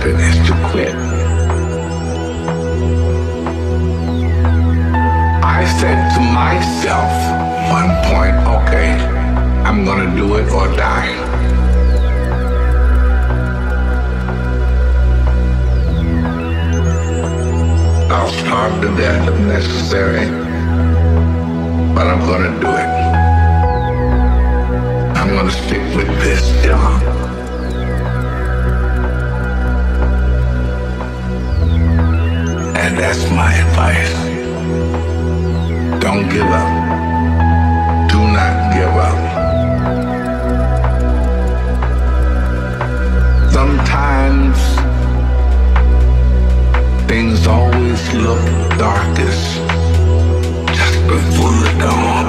method is to quit. I said to myself one point, okay, I'm gonna do it or die. I'll starve to death if necessary, but I'm gonna do it. I'm gonna stick with this job. And that's my advice. Don't give up. Do not give up. Sometimes things always look darkest just before the dawn.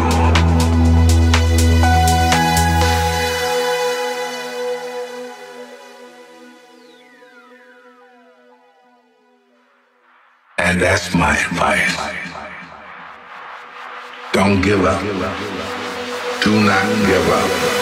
And that's my advice. Don't give up. Do not give up.